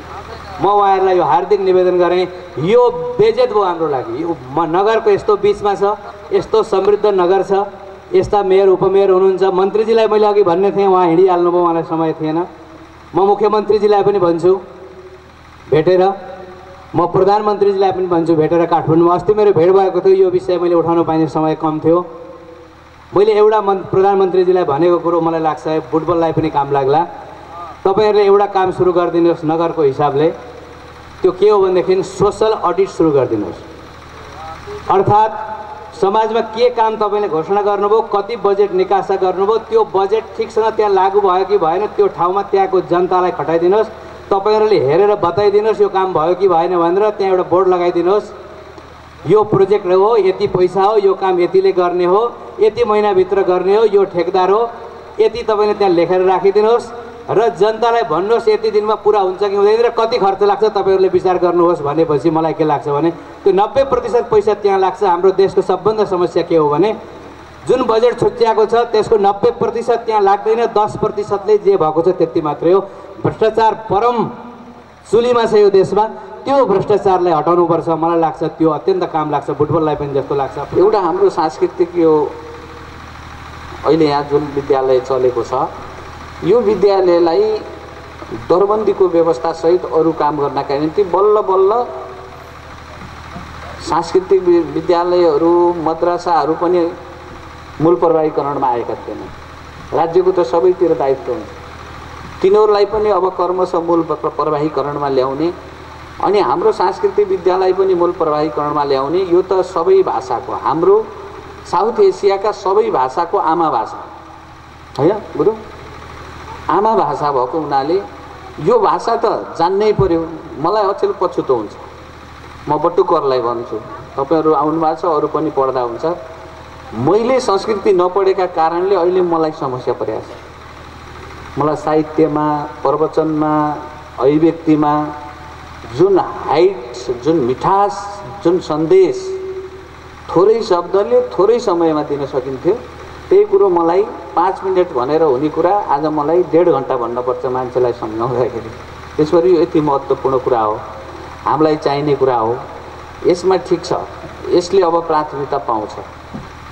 म उहाँहरूलाई यो हार्दिक निवेदन गरेँ। यो बेजेत भयो हाम्रो लागि। यो नगरको यस्तो बिचमा छ, यस्तो समृद्ध नगर छ, यस्ता मेयर उपमेयर हुनुहुन्छ। मन्त्रीजीलाई मैले अघि भन्ने थिएँ, उहाँ हिँडिहाल्नुभयो, उहाँलाई समय थिएन। म मुख्यमन्त्रीजीलाई पनि भन्छु भेटेर, म प्रधानमन्त्रीजीलाई पनि भन्छु भेटेर काठमाडौँमा। अस्ति मेरो भेट भएको थियो, यो विषय मैले उठाउनु पाइने समय कम थियो। मैले एउटा प्रधानमन्त्रीजीलाई भनेको कुरो मलाई लाग्छ बुटवललाई पनि काम लाग्ला। तपाईहरूले एउटा काम सुरु गरिदिनुहोस् नगरको हिसाबले। त्यो के हो भनेदेखि सोसल अडिट सुरु गरिदिनुहोस्। अर्थात् समाजमा के काम तपाईँले घोषणा गर्नुभयो, कति बजेट निकासा गर्नुभयो, त्यो बजेट ठिकसँग त्यहाँ लागू भयो कि भएन, त्यो ठाउँमा त्यहाँको जनतालाई खटाइदिनुहोस्। तपाईँहरूले हेरेर बताइदिनुहोस् यो काम भयो कि भएन भनेर। त्यहाँ एउटा बोर्ड लगाइदिनुहोस्, यो प्रोजेक्ट हो, यति पैसा हो, यो काम यतिले गर्ने हो, यति महिनाभित्र गर्ने हो, यो ठेकदार हो, यति तपाईँले त्यहाँ लेखेर राखिदिनुहोस् र जनतालाई भन्नुहोस् यति दिनमा पुरा हुन्छ कि हुँदैन र कति खर्च लाग्छ तपाईँहरूले विचार गर्नुहोस्। भनेपछि मलाई के लाग्छ भने त्यो 90% पैसा त्यहाँ लाग्छ। हाम्रो देशको सबभन्दा समस्या के हो भने जुन बजेट छुट्याएको छ त्यसको 90% त्यहाँ लाग्दैन। 10%ले जे भएको छ त्यति मात्रै हो। भ्रष्टाचार परम चुलीमा छ यो देशमा। त्यो भ्रष्टाचारलाई हटाउनुपर्छ। मलाई लाग्छ त्यो अत्यन्त काम लाग्छ। बुटवललाई पनि जस्तो लाग्छ। एउटा हाम्रो सांस्कृतिक यो अहिले यहाँ जुन विद्यालय चलेको छ, यो विद्यालयलाई दरबन्दीको व्यवस्थासहित अरू काम गर्नका निम्ति बल्ल बल्ल सांस्कृतिक विद्यालयहरू मद्रासाहरू पनि मूल प्रभावीकरणमा आएका थिएनन्। राज्यको त सबैतिर दायित्व हुन्छ। तिनीहरूलाई पनि अब कर्मश मूल प्रभावीकरणमा ल्याउने अनि हाम्रो सांस्कृतिक विद्यालय पनि मूल प्रभावीकरणमा ल्याउने। यो त सबै भाषाको, हाम्रो साउथ एसियाका सबै भाषाको आमा भाषा होइन गुरु, आमा भाषा भएको हुनाले यो भाषा त जान्नै पर्यो। मलाई अचेल पछुतो हुन्छ। म बटुकरलाई भन्छु, तपाईँहरू आउनु भएको छ, अरू पनि पढ्दा हुन्छ। मैले संस्कृति नपढेका कारणले अहिले मलाई समस्या परेको छ। मलाई साहित्यमा, प्रवचनमा, अभिव्यक्तिमा जुन हाइट्स, जुन मिठास, जुन सन्देश थोरै शब्दले थोरै समयमा दिन सकिन्थ्यो, त्यही कुरो मलाई 5 मिनट भनेर हुने कुरा आज मलाई 1.5 घण्टा भन्नुपर्छ मान्छेलाई सम्झाउँदाखेरि। त्यसरी यो यति महत्त्वपूर्ण कुरा हो, हामीलाई चाहिने कुरा हो। यसमा ठिक छ, यसले अब प्राथमिकता पाउँछ।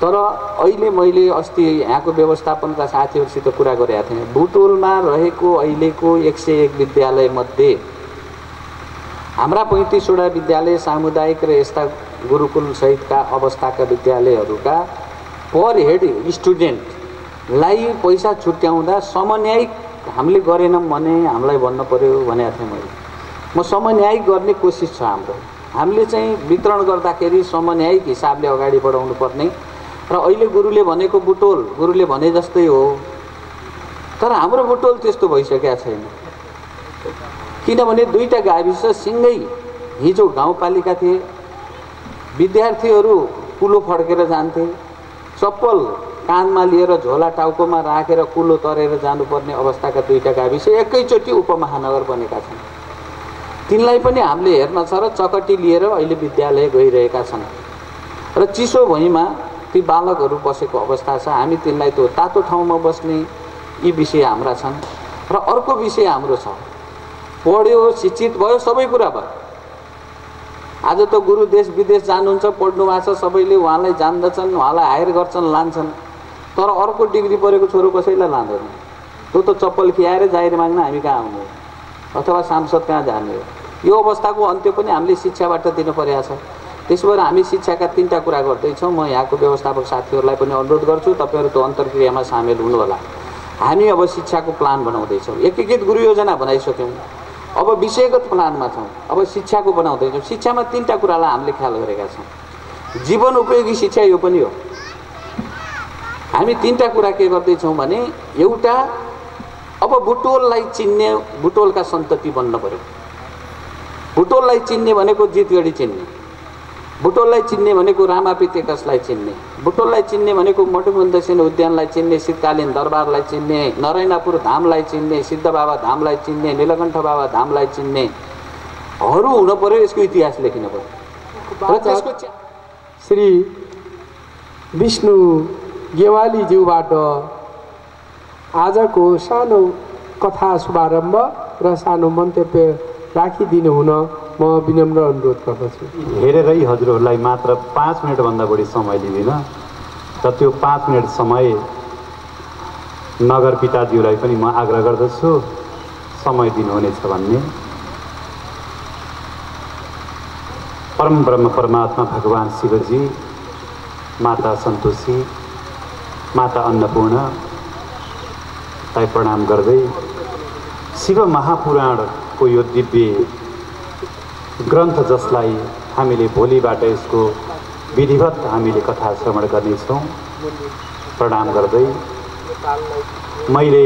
तर अहिले मैले अस्ति यहाँको व्यवस्थापनका साथीहरूसित कुरा गरेका थिएँ। बुटवलमा रहेको अहिलेको 101 विद्यालयमध्ये हाम्रा 35वटा विद्यालय सामुदायिक र यस्ता गुरुकुलसहितका अवस्थाका विद्यालयहरूका पर हेड स्टुडेन्टलाई पैसा छुट्याउँदा समन्यायिक हामीले गरेनौँ भने हामीलाई भन्नु पऱ्यो भनेको थिएँ मैले। म समन्यायिक गर्ने कोसिस छ हाम्रो। हामीले चाहिँ वितरण गर्दाखेरि समन्यायिक हिसाबले अगाडि बढाउनु पर्ने। र अहिले गुरुले भनेको बुटवल गुरुले भने जस्तै हो, तर हाम्रो बुटवल त्यस्तो भइसकेको छैन। किनभने 2टा गाविस सिँगै हिजो गाउँपालिका थिए। विद्यार्थीहरू कुलो फड्केर जान्थे, चप्पल कानमा लिएर झोला टाउकोमा राखेर कुलो तरेर जानुपर्ने अवस्थाका 2टा गाविस एकैचोटि उपमहानगर बनेका छन्। तिनलाई पनि हामीले हेर्न छ र चकटी लिएर अहिले विद्यालय गइरहेका छन् र चिसो भुइँमा ती बालकहरू बसेको अवस्था छ। हामी तिनलाई त्यो तातो ठाउँमा बस्ने यी विषय हाम्रा छन्। र अर्को विषय हाम्रो छ, पढ्यो, शिक्षित भयो, सबै कुरा भयो। आज त गुरु देश विदेश जानुहुन्छ, पढ्नु भएको छ, सबैले उहाँलाई जान्दछन्, उहाँलाई हायर गर्छन्, लान्छन्। तर अर्को डिग्री परेको छोरो कसैलाई लाँदैन। त्यो त चप्पल खियाएर जाहिर माग्न हामी कहाँ आउने हो अथवा सांसद कहाँ जाने हो? यो अवस्थाको अन्त्य पनि हामीले शिक्षाबाट दिनु परेको छ। त्यसो भएर हामी शिक्षाका 3टा कुरा गर्दैछौँ। म यहाँको व्यवस्थापक साथीहरूलाई पनि अनुरोध गर्छु, तपाईँहरू त्यो अन्तर्क्रियामा सामेल हुनुहोला। हामी अब शिक्षाको प्लान बनाउँदैछौँ। एकीकृत गुरु योजना बनाइसक्यौँ, अब विषयगत प्लानमा छौँ, अब शिक्षाको बनाउँदैछौँ। शिक्षामा 3टा कुरालाई हामीले ख्याल गरेका छौँ। जीवन उपयोगी शिक्षा यो पनि हो। हामी 3टा कुरा के गर्दैछौँ भने एउटा अब बुटवललाई चिन्ने, बुटवलका सन्तति बन्न पऱ्यो। बुटवललाई चिन्ने भनेको जितगढी चिन्ने, बुटवललाई चिन्ने भनेको रामापितेकसलाई चिन्ने, बुटवललाई चिन्ने भनेको मटुबन्द सेन उद्यानलाई चिन्ने, शीतकालीन दरबारलाई चिन्ने, नरैनापुर धामलाई चिन्ने, सिद्ध बाबा धामलाई चिन्ने, नीलकण्ठ बाबा धामलाई चिन्ने हरू हुनु पर्यो। यसको इतिहास लेखिनु पर्यो। श्री विष्णु गेवाली ज्यूबाट आजको सानो कथा शुभारम्भ र सानो मन्तव्य राखिदिनु हुन म विनम्र अनुरोध गर्दछु। हेरेरै हजुरहरूलाई मात्र 5 मिनेट भन्दा बढी समय लिदिन र त्यो 5 मिनेट समय नगर पिताज्यूलाई पनि म आग्रह गर्दछु समय दिनुहुनेछ भन्ने। परम ब्रह्म परमात्मा भगवान शिवजी, माता सन्तोषी, माता अन्नपूर्ण ताई प्रणाम गर्दै शिव महापुराण को यो दिव्य ग्रन्थ जसलाई हामीले भोलिबाट यसको विधिवत हामीले कथा श्रवण गर्नेछौँ, प्रणाम गर्दै मैले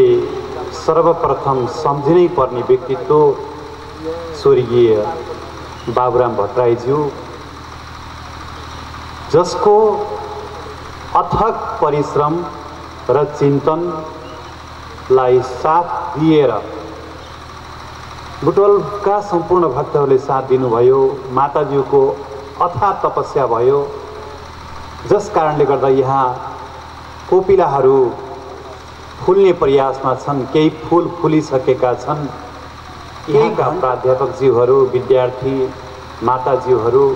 सर्वप्रथम सम्झिनै पर्ने व्यक्तित्व स्वर्गीय बाबुराम भट्टराईज्यू, जसको अथक परिश्रम र चिन्तनलाई साथ दिएर बुटवलका सम्पूर्ण भक्तहरूले साथ दिनुभयो। माताज्यूको अथाह तपस्या भयो, जस कारणले गर्दा यहाँ कोपिलाहरू फुल्ने प्रयासमा छन्, केही फुल फुलिसकेका छन्। यहाँका प्राध्यापकज्यूहरू, विद्यार्थी माताज्यूहरू,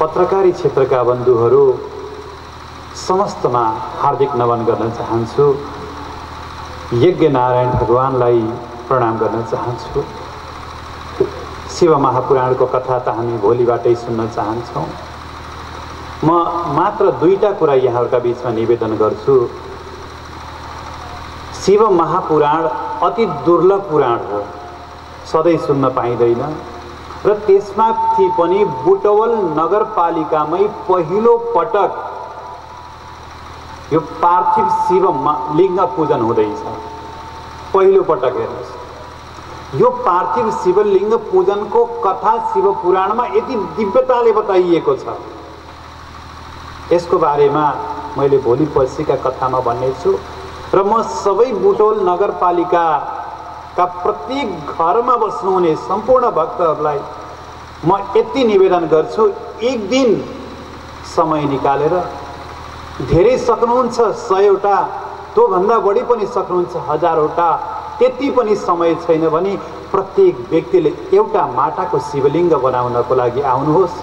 पत्रकारी क्षेत्रका बन्धुहरू समस्तमा हार्दिक नमन गर्न चाहन्छु। यज्ञ नारायण भगवानलाई प्रणाम गर्न चाहन्छु। शिव महापुराणको कथा त हामी भोलिबाटै सुन्न चाहन्छौँ। म मात्र 2टा कुरा यहाँहरूका बिचमा निवेदन गर्छु। शिव महापुराण अति दुर्लभ पुराण हो, सधैँ सुन्न पाइँदैन र त्यसमाथि पनि बुटवल नगरपालिकामै पहिलो पटक यो पार्थिव शिव लिङ्ग पूजन हुँदैछ। पहिलो पटक हेर्नुहोस्, यो पार्थिव शिवलिङ्ग पूजनको कथा शिव पुराणमा यति दिव्यताले बताइएको छ। यसको बारेमा मैले भोलि पर्सिका कथामा भन्नेछु र म सबै बुटवल नगरपालिका का प्रत्येक घरमा बस्नुहुने सम्पूर्ण भक्तहरूलाई म यति निवेदन गर्छु, एक दिन समय निकालेर, धेरै सक्नुहुन्छ 100 वटा, त्योभन्दा बढी पनि सक्नुहुन्छ 1000 वटा, त्यति पनि समय छैन भने प्रत्येक व्यक्तिले एउटा माटाको शिवलिङ्ग बनाउनको लागि आउनुहोस्।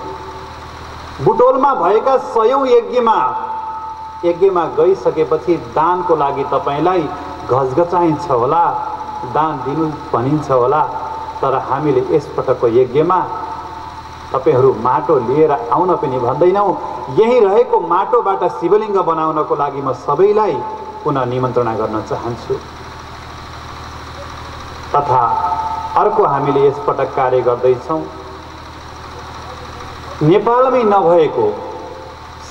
बुटवलमा भएका 100औं यज्ञमा गइसकेपछि दानको लागि तपाईँलाई घचघचाइन्छ होला, दान दिनु भनिन्छ होला, तर हामीले यसपटकको यज्ञमा तपाईहरू माटो लिएर आउन पनि भन्दैनौँ। यही रहेको माटोबाट शिवलिङ्ग बनाउनको लागि म सबैलाई पुनः निमन्त्रणा गर्न चाहन्छु। तथा अर्को हामीले यसपटक कार्य गर्दैछौँ, नेपालमै नभएको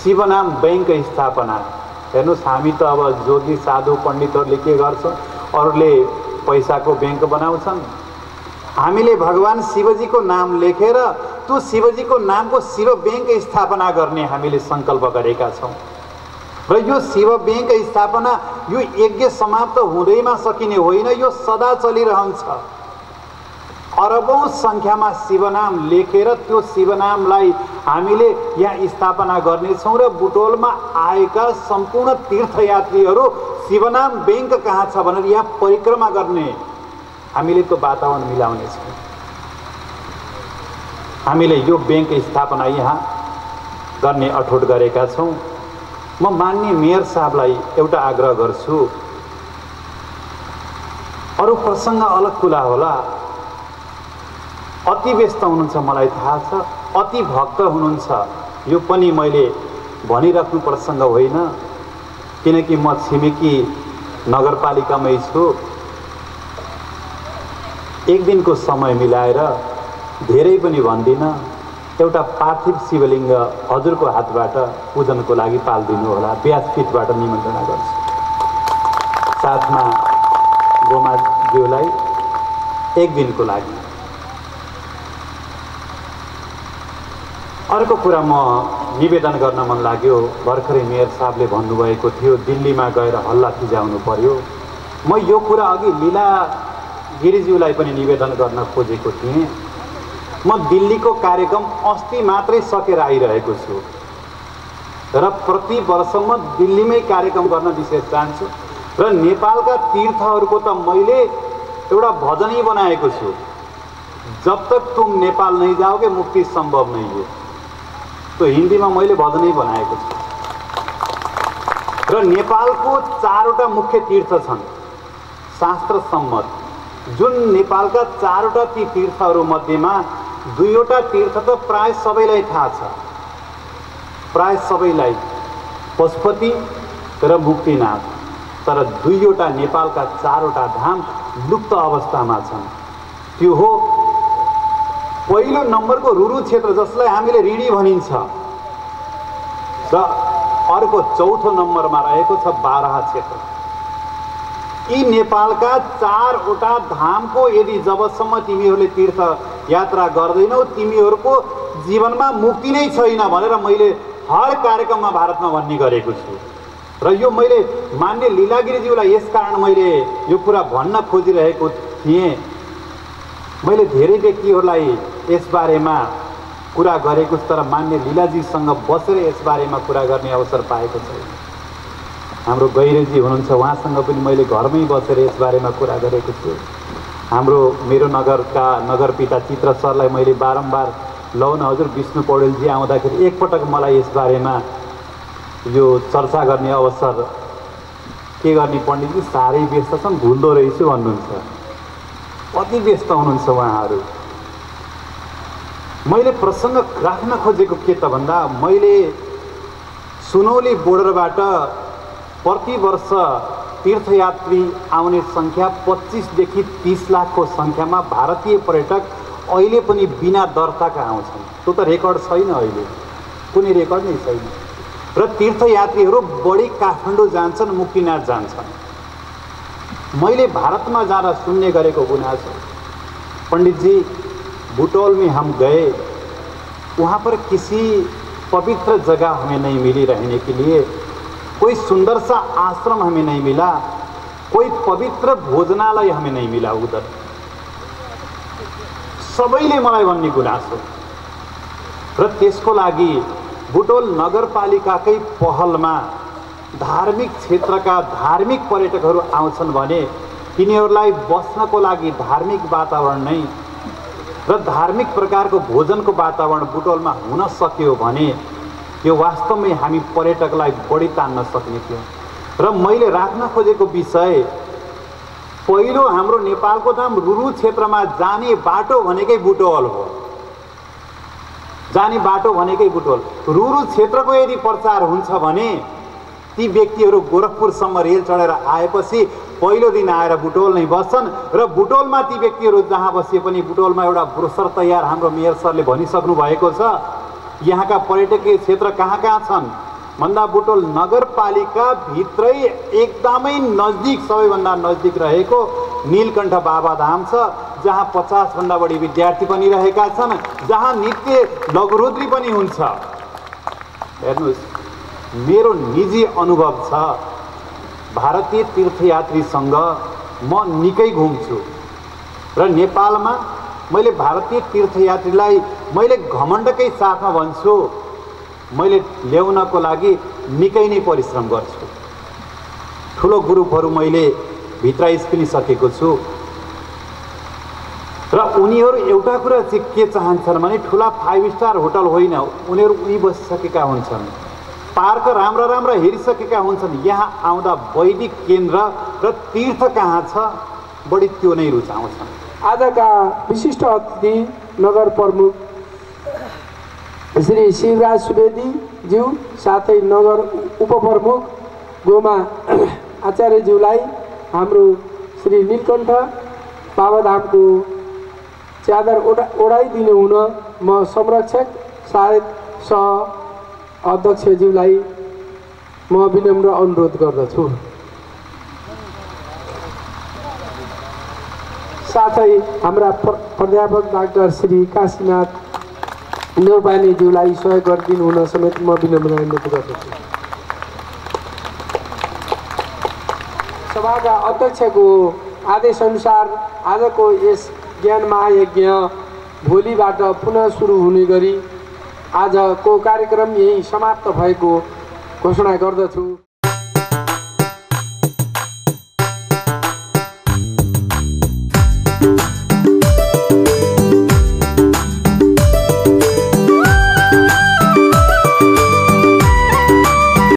शिवनाम बैंक स्थापना। हेर्नुहोस्, हामी त अब जोगी साधु पण्डितहरूले के गर्छ, अरूले पैसाको बैंक बनाउँछन्। हामीले भगवान शिवजीको नाम लेखेर त्यो शिवजीको नामको शिव बैंक स्थापना गर्ने हामीले सङ्कल्प गरेका छौँ र यो शिव बैंक स्थापना यो यज्ञ समाप्त हुँदैमा सकिने होइन, यो सदा चलिरहन्छ। अरबौं सङ्ख्यामा शिवनाम लेखेर त्यो शिवनामलाई हामीले यहाँ स्थापना गर्नेछौँ र बुटवलमा आएका सम्पूर्ण तीर्थयात्रीहरू शिवनाम बैंक कहाँ छ भनेर यहाँ परिक्रमा गर्ने हामीले त्यो वातावरण मिलाउनेछौँ। हामीले यो बैंक स्थापना यहाँ गर्ने अठोट गरेका छौँ। म माननीय मेयर साहबलाई एउटा आग्रह गर्छु, अरू प्रसङ्ग अलग कुरा होला, अति व्यस्त हुनुहुन्छ मलाई थाहा छ, अति भक्त हुनुहुन्छ, यो पनि मैले भनिराख्नु प्रसङ्ग होइन, किनकि म छिमेकी नगरपालिकामै छु। एक दिनको समय मिलाएर, धेरै पनि भन्दिनँ, एउटा पार्थिव शिवलिङ्ग हजुरको हातबाट पूजनको लागि पालिदिनु होला, व्यासपीठबाट निमन्त्रणा गर्छु। साथमा गोमाज्यूलाई एक दिनको लागि। अर्को कुरा म निवेदन गर्न मन लाग्यो, भर्खरै मेयर साहबले भन्नुभएको थियो दिल्लीमा गएर हल्ला फिजाउनु पर्यो। म यो कुरा अघि लीला गिरिज्यूलाई पनि निवेदन गर्न खोजेको थिएँ। म दिल्लीको कार्यक्रम अस्ति मात्रै सकेर आइरहेको छु। र प्रति वर्षमा दिल्लीमै कार्यक्रम गर्न विशेष चाहन्छु र नेपालका तीर्थहरुको त मैले एउटा भजनै बनाएको छु जब तक तुम नेपाल नहीं जाओगे मुक्ति संभव नहीं है। तो हिंदी में मैले भजनै बनाएको छु र नेपालको चारवटा मुख्य तीर्थ छन् शास्त्र सम्मत जुन नेपालका चारवटा ती तीर्थहरु मध्येमा दुईवटा तीर्थ त प्राय सबैलाई थाहा छ प्राय सबैलाई पशुपति र मुक्तिनाथ तर दुईवटा नेपालका चारवटा धाम लुप्त अवस्थामा छन्। त्यो हो पहिलो नम्बरको रुरु क्षेत्र जसलाई हामीले रिडी भनिन्छ र अर्को चौथो नम्बरमा रहेको छ बाराहा क्षेत्र। यी नेपालका चारवटा धामको यदि जबसम्म तिमीहरूले तीर्थ यात्रा गर्दैनौ तिमीहरूको जीवनमा मुक्ति नै छैन भनेर मैले हर कार्यक्रममा भारतमा भन्ने गरेको छु र यो मैले मान्य लीलागिरीज्यूलाई यस कारण मैले यो कुरा भन्न खोजिरहेको थिएँ। मैले धेरै व्यक्तिहरूलाई यस बारेमा कुरा गरेको तर मान्य लीलाजीसँग बसेर यस बारेमा कुरा गर्ने अवसर पाएको छैन। हाम्रो गैरेजी हुनुहुन्छ उहाँसँग पनि मैले घरमै बसेर यस बारेमा कुरा गरेको छु। हाम्रो मेरो नगरका नगरपिता चित्र सरलाई मैले बारम्बार लौन हजुर विष्णु पौडेलजी आउँदाखेरि एकपटक मलाई इस बारे में यो चर्चा गर्ने अवसर के गर्ने पण्डितजी साह्रै व्यस्त छन् भुल्दो रहेछु भन्नुहुन्छ कति व्यस्त हुनुहुन्छ उहाँहरू। मैले प्रसंग राख्न खोजेको के त भन्दा मैले सुनौली बोर्डरबाट प्रति वर्ष तीर्थयात्री आउने संख्या 25 देखि 30 लाख को संख्या में भारतीय पर्यटक अहिले पनि बिना दर्ताका आउँछन्। त्यो त रेकर्ड छैन अहिले कुनै रेकर्ड नै छैन र तीर्थयात्रीहरू बढी काठमाडौँ जान्छन् मुक्तिनाथ जान्छन्। मैले भारतमा जाँदा सुन्ने गरेको गुनासो पण्डितजी बुटवल में हम गए वहाँ पर किसी पवित्र जगह हमें नहीं मिली रहने के लिए कोई सुंदर सा आश्रम हमें नहीं मिला कोई पवित्र भोजनालय हमें नहीं मिला। उधर सबैले मलाई भन्ने गुनासो र त्यसको लागि बुटवल नगरपालिकाकै पहलमा धार्मिक क्षेत्रका धार्मिक पर्यटकहरू आउँछन् भने तिनीहरूलाई बस्नको लागि धार्मिक वातावरण नै र धार्मिक प्रकारको भोजनको वातावरण बुटवलमा हुन सक्यो भने यो वास्तवमै हामी पर्यटकलाई बढी तान्न सक्ने थियो। र मैले राख्न खोजेको विषय पहिलो हाम्रो नेपालको धाम रुरु क्षेत्रमा जाने बाटो भनेकै बुटवल हो जाने बाटो भनेकै बुटवल। रुरु क्षेत्रको यदि प्रचार हुन्छ भने ती व्यक्तिहरू गोरखपुरसम्म रेल चढेर आएपछि पहिलो दिन आएर बुटवल नै बस्छन् र बुटवलमा ती व्यक्तिहरू जहाँ बसे पनि बुटवलमा एउटा ब्रोसर तयार हाम्रो मेयर सरले भनिसक्नु भएको छ यहाँका पर्यटकीय क्षेत्र कहाँ कहाँ छन् भन्दा बुटवल नगरपालिका भित्रै एकदमै नजदीक सबैभन्दा नजदीक रहेको नीलकण्ठ बाबा धाम छ जहाँ 50 भन्दा बढी विद्यार्थी पनि रहेका छन् जहाँ नित्य लघुरुद्री पनि हुन्छ। हेर्नुहोस् मेरो निजी अनुभव छ भारतीय तीर्थयात्रीसँग म निकै घुम्छु र नेपालमा मैले भारतीय तीर्थयात्रीलाई मैले घमण्डकै साथमा भन्छु मैले ल्याउनको लागि निकै नै परिश्रम गर्छु ठुलो ग्रुपहरू मैले भित्राइस पनि सकेको छु र उनीहरू एउटा कुरा चाहिँ के चाहन्छन् भने ठुला 5 स्टार होटल होइन उनीहरू उही बसिसकेका हुन्छन् पार्क राम्रा राम्रा हेरिसकेका हुन्छन्। यहाँ आउँदा वैदिक केन्द्र र तीर्थ कहाँ छ बढी त्यो नै रुचाउँछन्। आजका विशिष्ट अतिथि नगर प्रमुख श्री शिवराज सुवेदीज्यू साथ ही नगर उपप्रमुख गोमा आचार्यज्यूलाई हाम्रो श्री नीलकण्ठ बाबाधामको चादर ओढाइदिनु हुन म संरक्षक सह अध्यक्षज्यूलाई म विनम्र अनुरोध गर्दछु। साथै हाम्रा प्राध्यापक डाक्टर श्री काशीनाथ नौपानेज्यूलाई सहयोग गरिदिनु हुन समेत म विनम्र अनुरोध गर्दछु। सभाका अध्यक्षको आदेश अनुसार आजको यस ज्ञान महायज्ञ भोलिबाट पुनः सुरु हुने गरी आजको कार्यक्रम यही समाप्त भएको घोषणा गर्दछु।